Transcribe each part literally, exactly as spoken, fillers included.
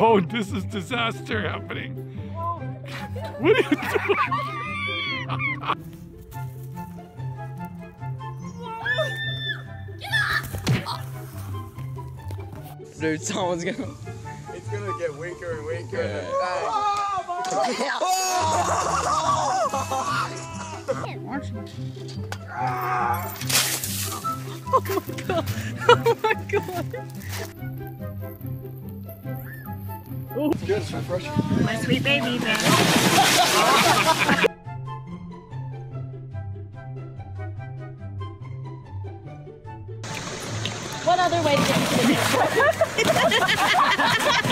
Oh, this is disaster happening. Whoa. What are you doing? Dude, someone's gonna... It's gonna get weaker and weaker. Yeah. Oh, oh, my God. Oh, my God. Oh, it's good, it's refreshing. My sweet baby, man. One other way to get into the next.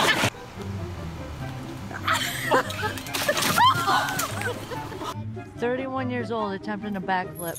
thirty-one years old, attempting a backflip.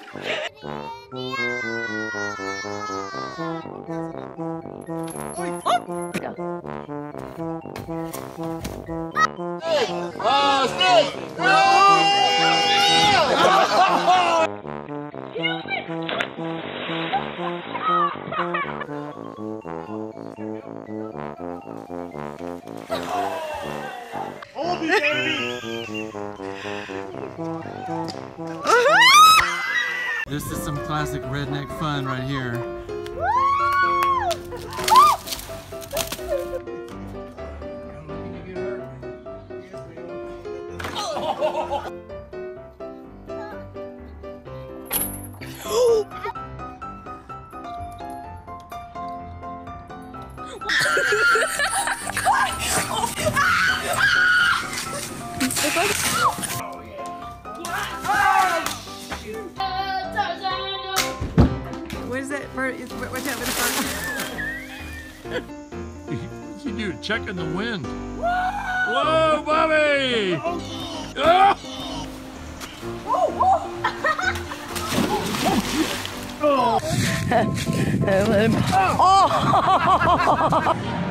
me, baby! This is some classic redneck fun right here. Oh, yeah. What? What is that for? What's that for? What'd you do? Checking the wind. Whoa, whoa, Bobby! Oh. Oh. Oh. Oh. Oh.